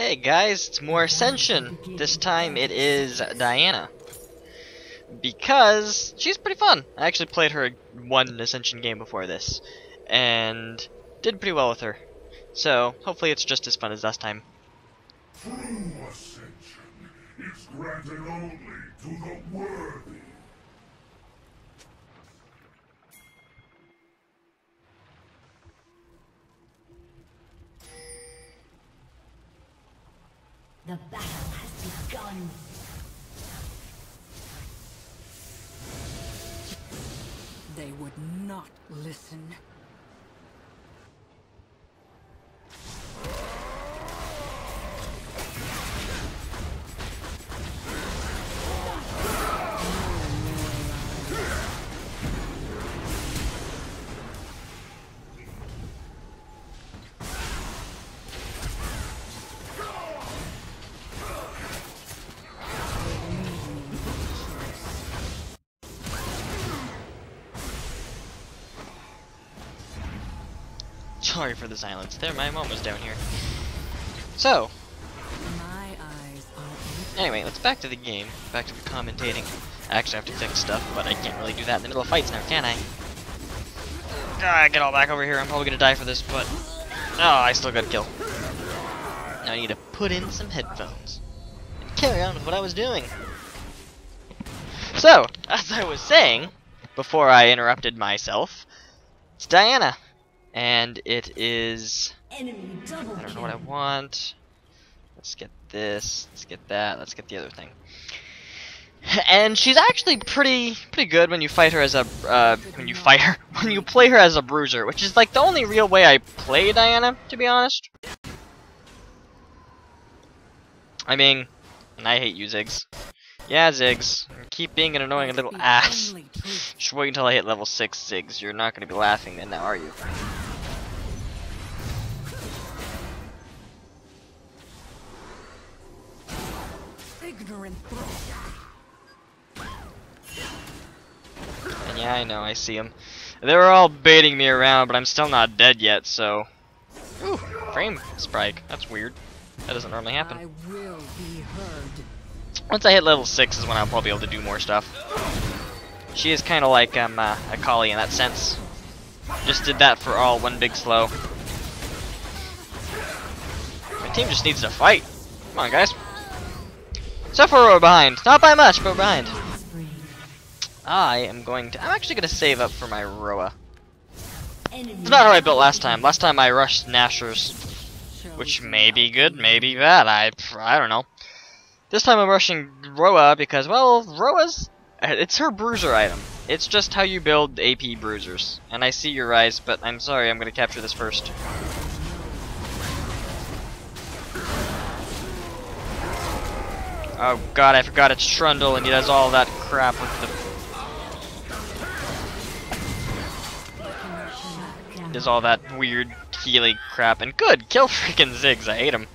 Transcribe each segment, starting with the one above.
Hey guys, it's more Ascension. This time it is Diana. Because she's pretty fun. I actually played her one Ascension game before this and did pretty well with her. So hopefully it's just as fun as last time. True Ascension is granted only to the worthy. The battle has begun. They would not listen. Sorry for the silence. There, my mom was down here. So, anyway, let's back to the game. Back to the commentating. I actually have to fix stuff, but I can't really do that in the middle of fights now, can I? Ah, get all back over here. I'm probably gonna die for this, but no, I still got a kill. Now I need to put in some headphones and carry on with what I was doing. So, as I was saying before I interrupted myself, it's Diana. And it is... I don't know what I want. Let's get this. Let's get that. Let's get the other thing. And she's actually pretty good when you fight her as a when you play her as a bruiser, which is like the only real way I play Diana, to be honest. I mean, and I hate you, Ziggs. Yeah, Ziggs, keep being an annoying little ass. Just wait until I hit level 6, Ziggs. You're not going to be laughing then, now, are you? Ignorant. And yeah, I know, I see him. They were all baiting me around, but I'm still not dead yet, so... Ooh, frame spike. That's weird. That doesn't normally happen. I will be heard. Once I hit level 6 is when I'll probably be able to do more stuff. She is kind of like Akali in that sense. Just did that for all one big slow. My team just needs to fight. Come on, guys. Except for Roa behind. Not by much, but behind. I'm actually going to save up for my Roa. It's not how I built last time. Last time I rushed Nashor's, which may be good, may be bad. I don't know. This time I'm rushing Roa because, well, it's her bruiser item. It's just how you build AP bruisers. And I see your Ryze, but I'm sorry, I'm gonna capture this first. Oh god, I forgot it's Trundle and he does all that crap with the... He does all that weird healing crap, and good, kill freaking Ziggs, I hate him.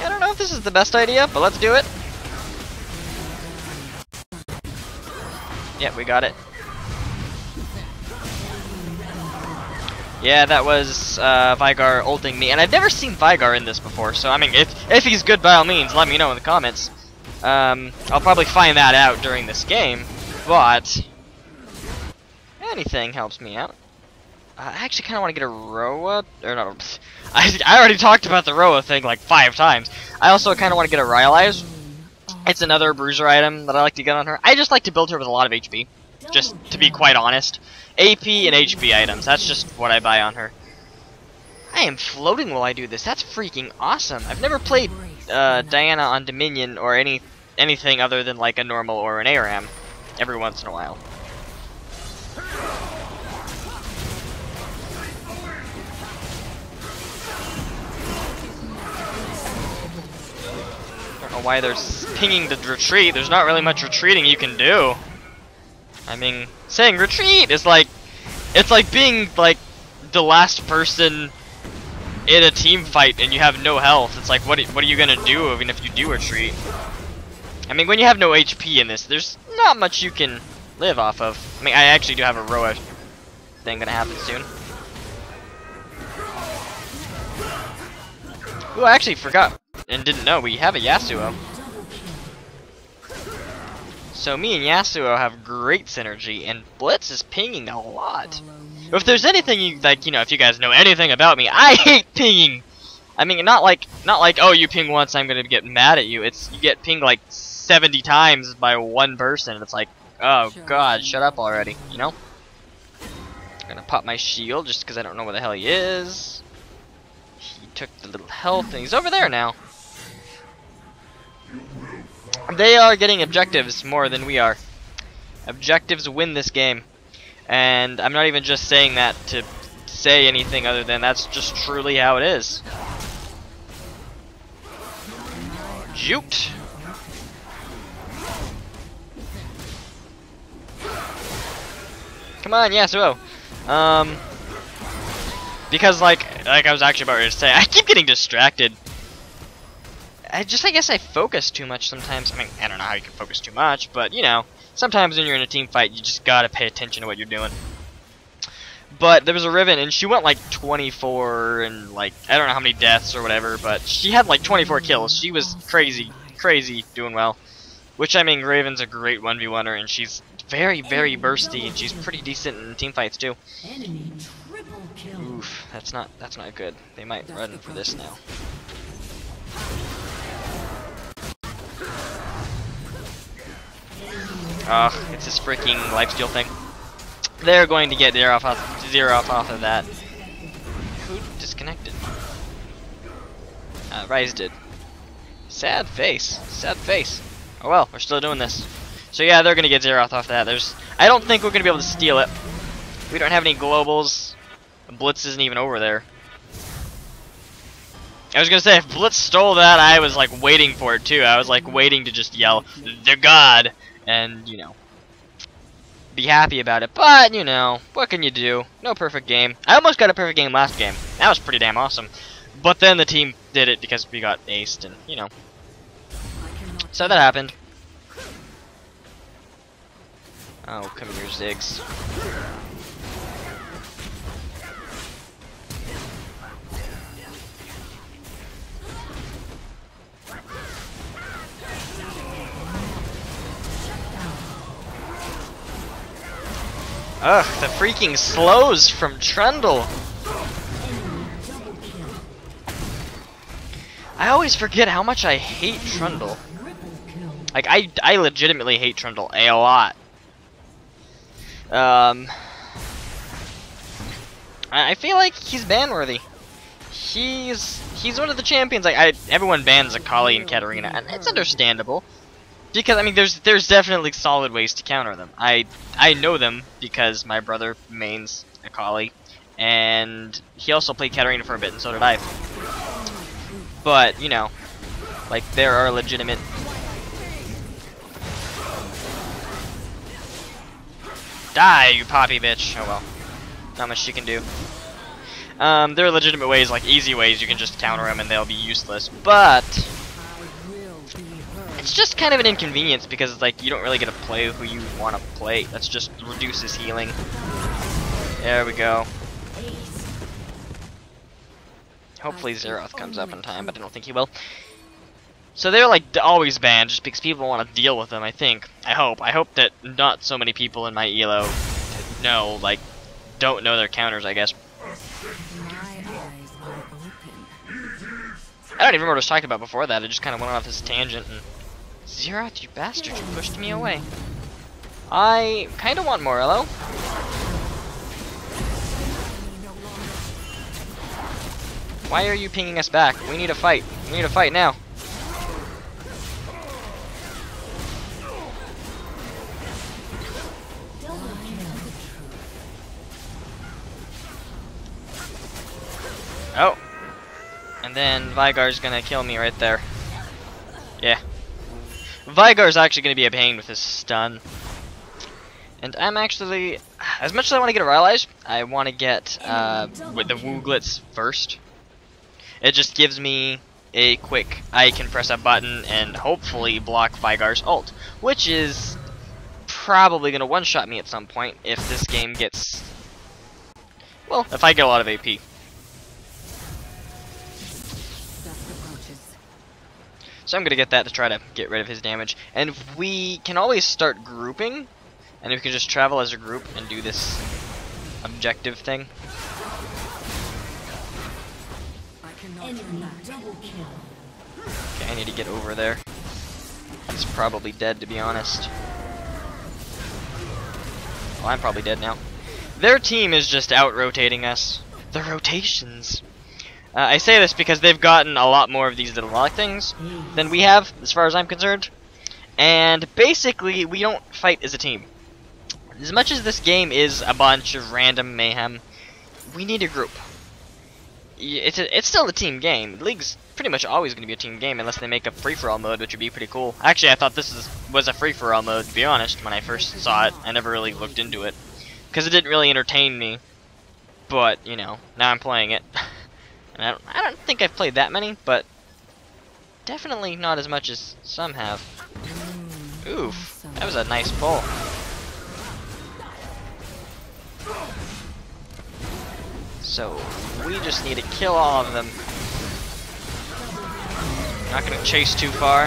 I don't know if this is the best idea, but let's do it. Yeah, we got it. Yeah, that was Veigar ulting me, and I've never seen Veigar in this before, so I mean, if he's good, by all means, let me know in the comments. I'll probably find that out during this game, but anything helps me out. I actually kind of want to get a Roa, or no, I already talked about the Roa thing like 5 times. I also kind of want to get a Rylai's. It's another bruiser item that I like to get on her. I just like to build her with a lot of HP, just to be quite honest. AP and HP items, that's just what I buy on her. I am floating while I do this, that's freaking awesome. I've never played Diana on Dominion or anything other than like a normal or an ARAM every once in a while. Why they're pinging the retreat. There's not really much retreating you can do. I mean, saying retreat is like, it's like being like the last person in a team fight and you have no health. It's like, what are you gonna do even if you do retreat? I mean, when you have no HP in this, there's not much you can live off of. I mean, I actually do have a Roa thing gonna happen soon. Ooh, I actually forgot and didn't know we have a Yasuo. So me and Yasuo have great synergy, and Blitz is pinging a lot. If there's anything you like, you know, if you guys know anything about me, I hate pinging. I mean, not like oh, you ping once, I'm gonna get mad at you. It's you get pinged like 70 times by one person, and it's like, oh god, shut up already, you know. I'm gonna pop my shield just because I don't know where the hell he is. He took the little health, and he's over there now. They are getting objectives more than we are. Objectives win this game. And I'm not even just saying that to say anything other than that's just truly how it is. Juked. Come on, Yasuo. Because like I was actually about to say, I keep getting distracted. I guess I focus too much sometimes. I mean, I don't know how you can focus too much, but you know, sometimes when you're in a team fight, you just gotta pay attention to what you're doing. But there was a Riven, and she went like 24 and like, I don't know how many deaths or whatever, but she had like 24 kills. She was crazy doing well. Which, I mean, Raven's a great 1v1er, and she's very, very bursty, and she's pretty decent in team fights too. Oof, that's not good. They might run for this now. Ugh, it's this freaking lifesteal thing. They're going to get zero off of that. Who disconnected? Ryze did. Sad face. Sad face. Oh well, we're still doing this. So yeah, they're gonna get Xerath off that. I don't think we're gonna be able to steal it. We don't have any globals. Blitz isn't even over there. I was gonna say, if Blitz stole that, I was like waiting for it too. I was like waiting to just yell, "They're God!" and, you know, be happy about it. But, you know, what can you do? No perfect game. I almost got a perfect game last game. That was pretty damn awesome. But then the team did it because we got aced and, you know. So that happened. Oh, come here, Ziggs. Ugh, the freaking slows from Trundle. I always forget how much I hate Trundle. Like, I legitimately hate Trundle a lot. I feel like he's ban-worthy. He's one of the champions. Like, everyone bans Akali and Katarina, and it's understandable, because I mean there's definitely solid ways to counter them. I know them because my brother mains Akali, and he also played Katarina for a bit, and so did I. But you know, like, there are legitimate. Die, you Poppy bitch. Oh well. Not much you can do. There are legitimate ways, like easy ways, you can just counter them and they'll be useless. But it's just kind of an inconvenience because it's like you don't really get to play who you want to play. That's just reduces healing. There we go. Hopefully Xerath comes up in time, but I don't think he will. So they're like always banned just because people want to deal with them, I think. I hope that not so many people in my ELO know, like, don't know their counters, I guess. I don't even remember what I was talking about before that. I just kind of went off this tangent and... Xerath, you bastard, you pushed me away. I kind of want Morello. Why are you pinging us back? We need a fight. We need a fight now. Oh, and then Veigar's gonna kill me right there. Yeah, Veigar's actually gonna be a pain with his stun, and I'm actually, as much as I want to get a Rylai's, I want to get with the Wooglet's first. It just gives me a quick. I can press a button and hopefully block Veigar's ult, which is probably gonna one-shot me at some point if this game gets, well, if I get a lot of AP. So I'm going to get that to try to get rid of his damage. And if we can always start grouping, and if we can just travel as a group and do this objective thing. Okay, I need to get over there. He's probably dead, to be honest. Well, I'm probably dead now. Their team is just out-rotating us. The rotations. I say this because they've gotten a lot more of these little lock things than we have, as far as I'm concerned. And basically, we don't fight as a team. As much as this game is a bunch of random mayhem, we need a group. It's still a team game. The League's pretty much always going to be a team game unless they make a free-for-all mode, which would be pretty cool. Actually, I thought this was a free-for-all mode, to be honest, when I first saw it. I never really looked into it, because it didn't really entertain me. But, you know, now I'm playing it. And I don't think I've played that many, but definitely not as much as some have. Oof, that was a nice pull. So, we just need to kill all of them. Not gonna chase too far.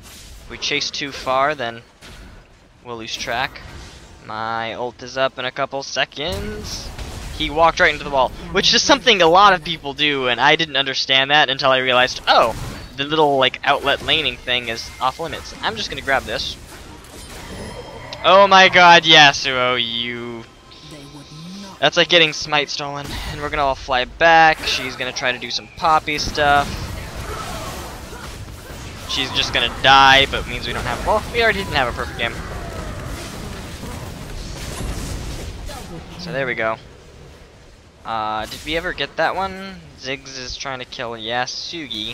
If we chase too far, then we'll lose track. My ult is up in a couple seconds. He walked right into the wall, which is something a lot of people do, and I didn't understand that until I realized, oh, the little, like, outlet laning thing is off limits. I'm just gonna grab this. Oh my god, Yasuo, you... That's like getting smite stolen. And we're gonna all fly back. She's gonna try to do some Poppy stuff. She's just gonna die, but means we don't have... Well, we already didn't have a perfect game. So there we go. Did we ever get that one? Ziggs is trying to kill Yasugi.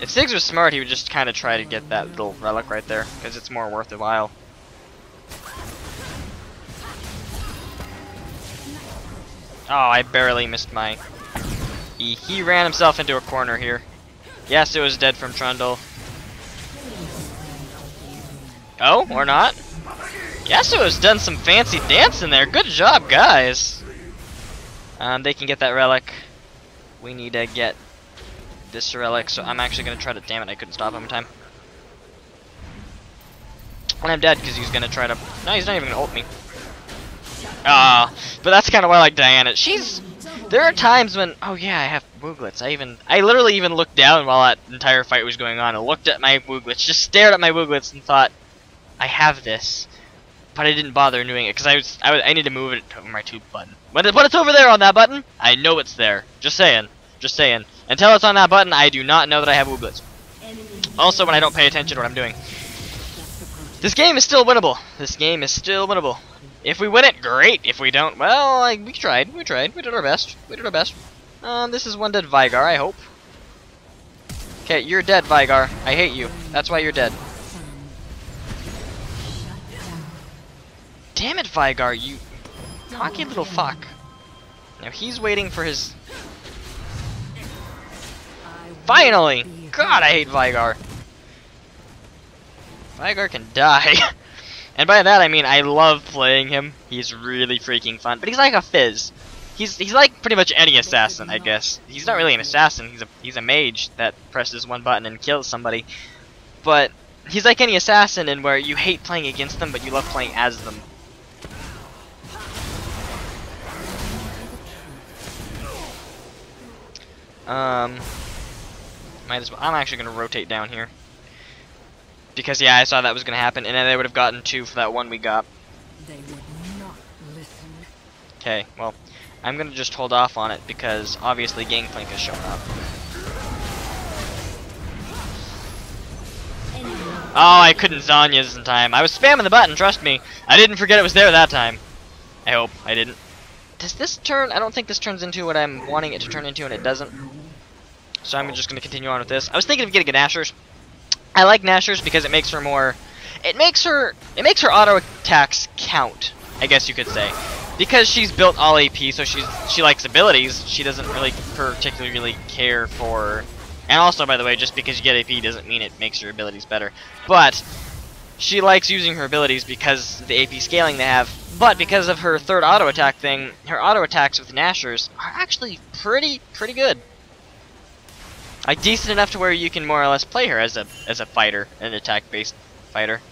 If Ziggs was smart, he would just kind of try to get that little relic right there, because it's more worth a while. Oh, I barely missed my... He ran himself into a corner here. Yasuo is dead from Trundle. Oh, or not? Yasuo's done some fancy dancing there. Good job, guys. They can get that relic. We need to get this relic, so I'm actually going to try to... Damn it, I couldn't stop him in time. And I'm dead because he's going to try to... No, he's not even going to ult me. But that's kind of why I like Diana. She's... There are times when... Oh, yeah, I have Wooglet's. I literally even looked down while that entire fight was going on. I looked at my Wooglet's, just stared at my Wooglet's and thought, I have this. But I didn't bother doing it because I need to move it over my tube button. When it's over there on that button, I know it's there. Just saying, just saying. Until it's on that button, I do not know that I have Wooglet's. Also, when I don't pay attention to what I'm doing, this game is still winnable. This game is still winnable. If we win it, great. If we don't, well, we tried. We did our best. This is one dead Veigar. I hope. Okay, you're dead, Veigar. I hate you. That's why you're dead. Damn it, Veigar, you cocky little fuck. Now he's waiting for his... Finally! God, I hate Veigar. Veigar can die. And by that I mean I love playing him. He's really freaking fun. But he's like a Fizz. He's like pretty much any assassin, I guess. He's not really an assassin. He's a mage that presses one button and kills somebody. But he's like any assassin in where you hate playing against them, but you love playing as them. Might as well. I'm actually gonna rotate down here because yeah, I saw that was gonna happen, and then they would have gotten two for that one we got. Okay, well, I'm gonna just hold off on it because obviously Gangplank has shown up. Oh, I couldn't Zhonya's in time. I was spamming the button. Trust me, I didn't forget it was there that time. I hope I didn't. Does this turn? I don't think this turns into what I'm wanting it to turn into, and it doesn't. So I'm just going to continue on with this. I was thinking of getting a Nashor's. I like Nashor's because it makes her more... It makes her auto attacks count, I guess you could say. Because she's built all AP, so she likes abilities. She doesn't really particularly care for... And also, by the way, just because you get AP doesn't mean it makes your abilities better. But she likes using her abilities because of the AP scaling they have. But because of her third auto attack thing, her auto attacks with Nashor's are actually pretty good. Like, decent enough to where you can more or less play her as a fighter, an attack-based fighter.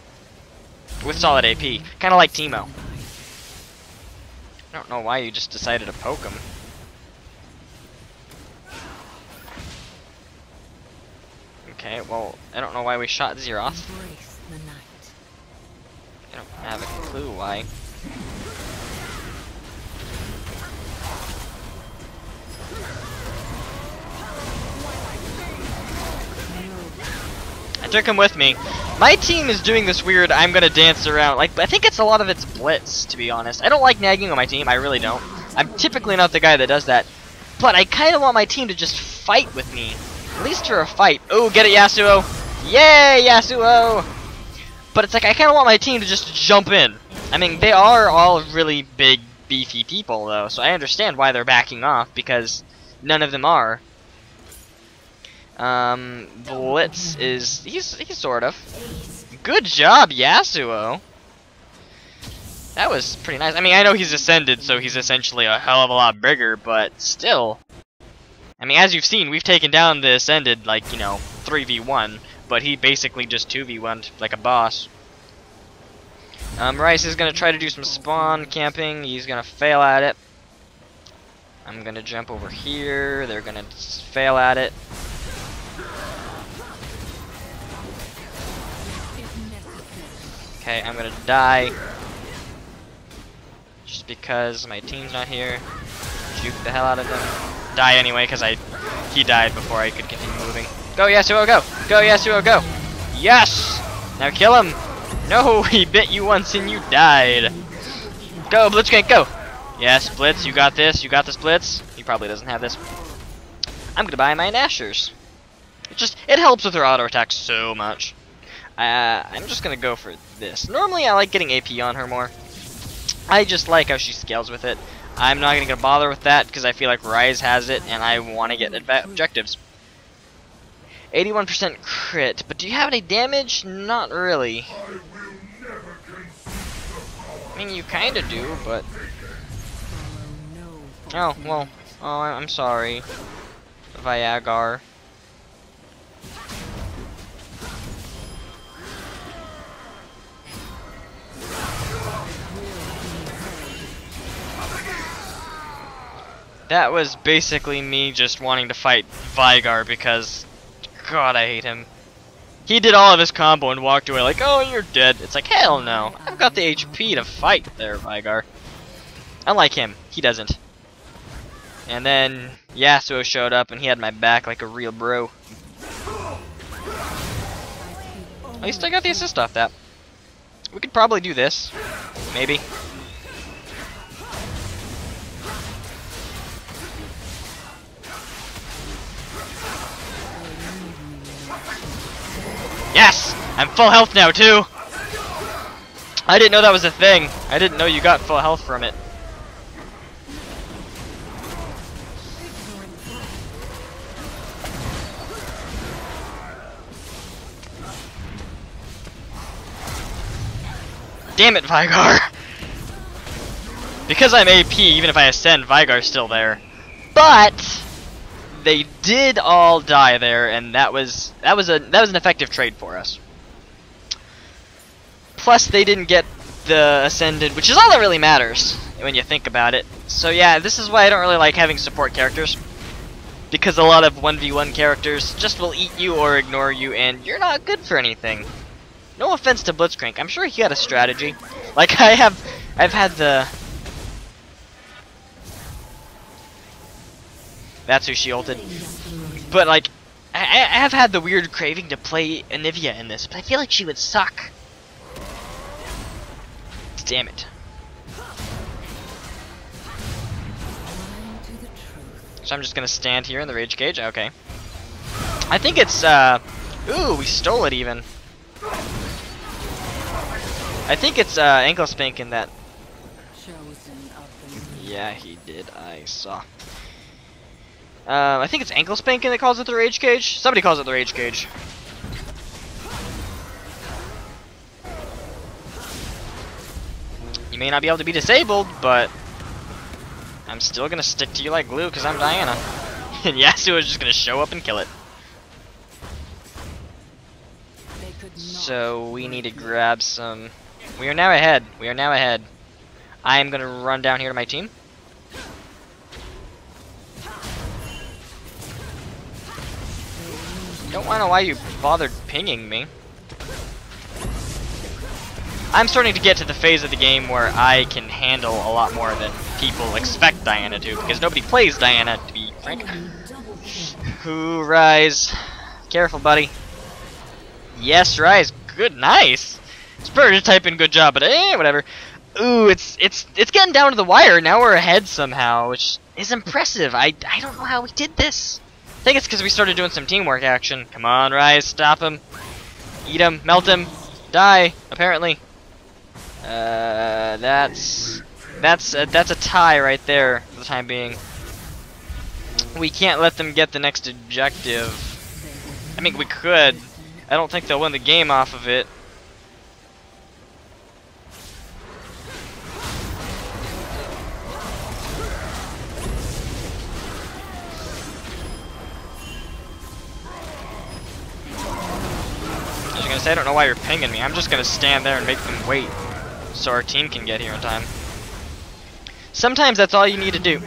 With solid AP. Kind of like Teemo. I don't know why you just decided to poke him. Okay, well, I don't know why we shot Xerath. I don't have a clue why. I took him with me. My team is doing this weird, I'm gonna dance around. Like, I think it's a lot of it's blitz, to be honest. I don't like nagging on my team, I really don't. I'm typically not the guy that does that. But I kinda want my team to just fight with me. At least for a fight. Oh, get it, Yasuo! Yay, Yasuo! But it's like, I kinda want my team to just jump in. I mean, they are all really big, beefy people, though, so I understand why they're backing off, because none of them are. Blitz is... He's sort of. Good job, Yasuo! That was pretty nice. I mean, I know he's ascended, so he's essentially a hell of a lot bigger, but still. I mean, as you've seen, we've taken down the ascended, like, you know, 3v1, but he basically just 2v1'd like a boss. Ryze is gonna try to do some spawn camping. He's gonna fail at it. I'm gonna jump over here. They're gonna fail at it. Okay, I'm gonna die. Just because my team's not here. Juke the hell out of them. Die anyway, because he died before I could continue moving. Go Yasuo, go! Go Yasuo, go! Yes! Now kill him! No, he bit you once and you died. Go Blitzcrank, go! Yes, Blitz, you got this. You got this, Blitz. He probably doesn't have this. I'm gonna buy my Nashor's. It helps with her auto attack so much. I'm just gonna go for this. Normally I like getting AP on her more. I just like how she scales with it. I'm not gonna bother with that because I feel like Ryze has it and I want to get objectives. 81% crit, but do you have any damage? Not really. I mean, you kinda do, but... Oh, well. Oh, I'm sorry. Veigar. That was basically me just wanting to fight Veigar because, God, I hate him. He did all of his combo and walked away like, oh, you're dead. It's like, hell no. I've got the HP to fight there, Veigar. Unlike him, he doesn't. And then Yasuo showed up and he had my back like a real bro. At least I got the assist off that. We could probably do this. Maybe. Yes! I'm full health now, too! I didn't know that was a thing. I didn't know you got full health from it. Damn it, Veigar! Because I'm AP, even if I ascend, Veigar's still there. But... they did all die there, and that was an effective trade for us. Plus, they didn't get the ascended, which is all that really matters when you think about it. So yeah, this is why I don't really like having support characters, because a lot of 1v1 characters just will eat you or ignore you, and you're not good for anything. No offense to Blitzcrank, I'm sure he had a strategy. Like I've had the. That's who she ulted. But, like, I have had the weird craving to play Anivia in this, but I feel like she would suck. Damn it. So I'm just gonna stand here in the rage cage? Okay. I think it's, Ooh, we stole it even. I think it's, ankle spank in that. Yeah, he did. I saw. I think it's ankle spanking that calls it the rage cage. Somebody calls it the rage cage. You may not be able to be disabled, but I'm still gonna stick to you like glue because I'm Diana. And Yasuo is just gonna show up and kill it. so we need to grab some. We are now ahead. We are now ahead. I am gonna run down here to my team. Don't wanna know why you bothered pinging me. I'm starting to get to the phase of the game where I can handle a lot more than people expect Diana to, because nobody plays Diana, to be frank. Ooh, Ryze. Careful, buddy. Yes, Ryze. Good, nice. Spur just type in good job, but eh, whatever. Ooh, it's getting down to the wire. Now we're ahead somehow, which is impressive. I don't know how we did this. I think it's because we started doing some teamwork action. Come on, Ryze. Stop him. Eat him. Melt him. Die, apparently. That's a tie right there for the time being. We can't let them get the next objective. I mean, we could. I don't think they'll win the game off of it. I was gonna say, I don't know why you're pinging me. I'm just gonna stand there and make them wait. So our team can get here in time. Sometimes that's all you need to do.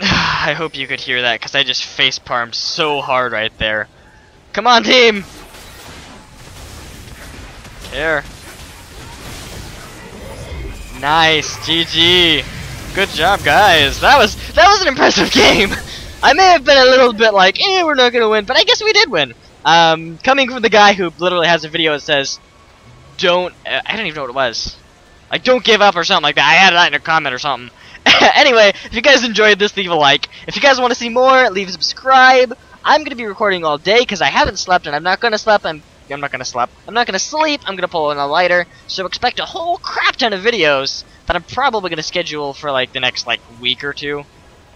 I hope you could hear that, because I just face-palmed so hard right there. Come on, team! Care. Nice, GG. Good job, guys. That was an impressive game. I may have been a little bit like, eh, we're not gonna win, but I guess we did win. Coming from the guy who literally has a video that says, I don't even know what it was. Like, don't give up or something like that. I added that in a comment or something. Anyway, if you guys enjoyed this, leave a like. If you guys want to see more, leave a subscribe. I'm gonna be recording all day because I haven't slept and I'm not gonna sleep. I'm not gonna sleep. I'm not gonna sleep. I'm gonna pull in a lighter. So expect a whole crap ton of videos that I'm probably gonna schedule for like the next like week or two.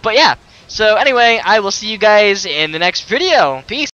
But yeah. So anyway, I will see you guys in the next video. Peace.